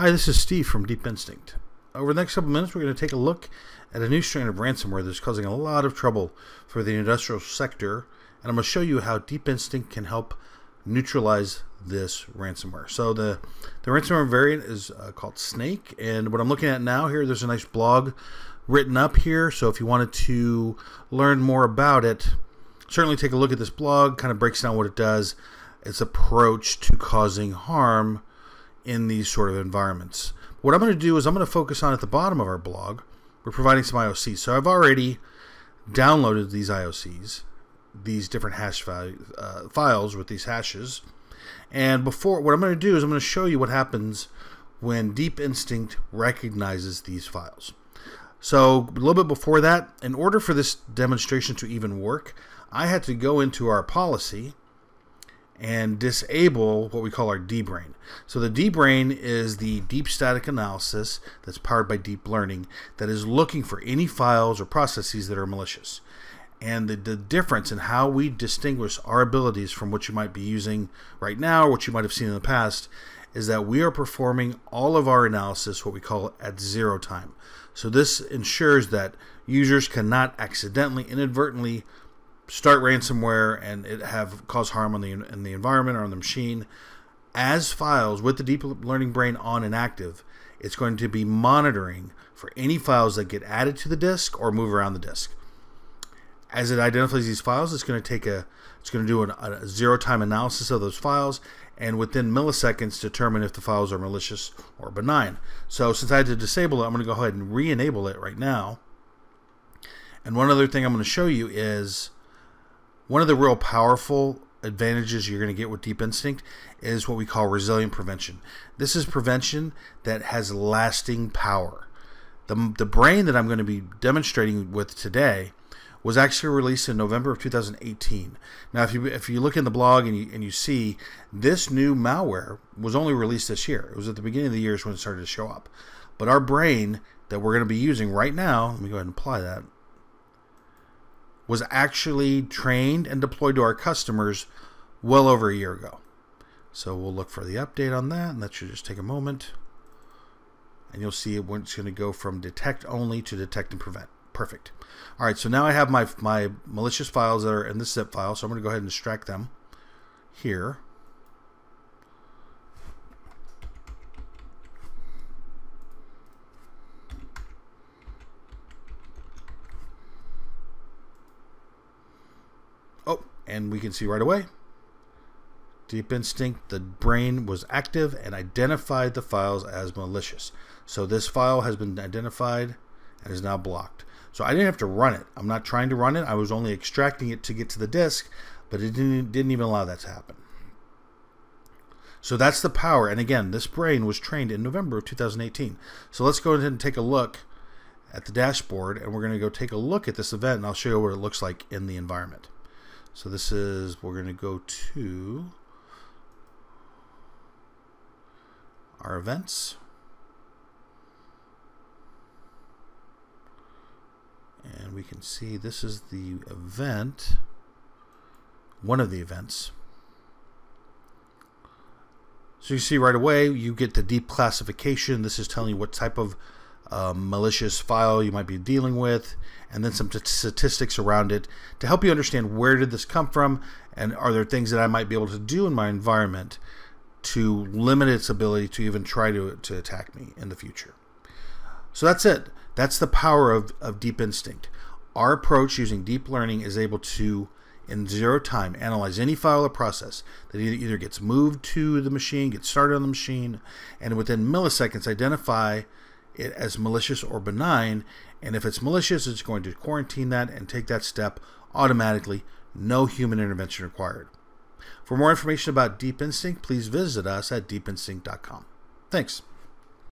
Hi, this is Steve from Deep Instinct. Over the next couple minutes, we're going to take a look at a new strain of ransomware that's causing a lot of trouble for the industrial sector, and I'm going to show you how Deep Instinct can help neutralize this ransomware. So the ransomware variant is called Snake, and what I'm looking at now here, there's a nice blog written up here, so if you wanted to learn more about it, certainly take a look at this blog. Kind of breaks down what it does, its approach to causing harm in these sort of environments. What I'm going to do is I'm going to focus on, at the bottom of our blog, we're providing some IOCs. So I've already downloaded these IOCs, these different hash files with these hashes. And before, what I'm going to do is I'm going to show you what happens when Deep Instinct recognizes these files. So a little bit before that, in order for this demonstration to even work, I had to go into our policy and disable what we call our D-brain. So the D-brain is the deep static analysis that's powered by deep learning that is looking for any files or processes that are malicious. And the difference in how we distinguish our abilities from what you might be using right now or what you might have seen in the past is that we are performing all of our analysis, what we call at zero time. So this ensures that users cannot accidentally, inadvertently start ransomware and it have caused harm on in the environment or on the machine. As files with the deep learning brain on and active, it's going to be monitoring for any files that get added to the disk or move around the disk. As it identifies these files, it's going to do a zero-time analysis of those files, and within milliseconds determine if the files are malicious or benign. So since I had to disable it, I'm going to go ahead and re-enable it right now. And one other thing I'm going to show you is one of the real powerful advantages you're going to get with Deep Instinct is what we call resilient prevention. This is prevention that has lasting power. The brain that I'm going to be demonstrating with today was actually released in November of 2018. Now, if you look in the blog and you see this new malware was only released this year. It was at the beginning of the year when it started to show up. But our brain that we're going to be using right now, let me go ahead and apply that, was actually trained and deployed to our customers well over a year ago. So we'll look for the update on that, and that should just take a moment. And you'll see it's going to go from detect only to detect and prevent. Perfect. All right, so now I have my malicious files that are in this zip file, so I'm going to go ahead and extract them here. And we can see right away, Deep Instinct, the brain was active and identified the files as malicious. So this file has been identified and is now blocked. So I didn't have to run it. I'm not trying to run it. I was only extracting it to get to the disk, but it didn't even allow that to happen. So that's the power. And again, this brain was trained in November of 2018. So let's go ahead and take a look at the dashboard, and we're going to go take a look at this event, and I'll show you what it looks like in the environment. So this is, we're going to go to our events, and we can see this is the event, one of the events. So you see right away, you get the deep classification. This is telling you what type of malicious file you might be dealing with, and then some statistics around it to help you understand where did this come from and are there things that I might be able to do in my environment to limit its ability to even try to attack me in the future. So that's it. That's the power of Deep Instinct. Our approach using deep learning is able to, in zero time, analyze any file or process that either gets moved to the machine, gets started on the machine, and within milliseconds identify it as malicious or benign. And if it's malicious, it's going to quarantine that and take that step automatically. No human intervention required. For more information about Deep Instinct, please visit us at deepinstinct.com. Thanks.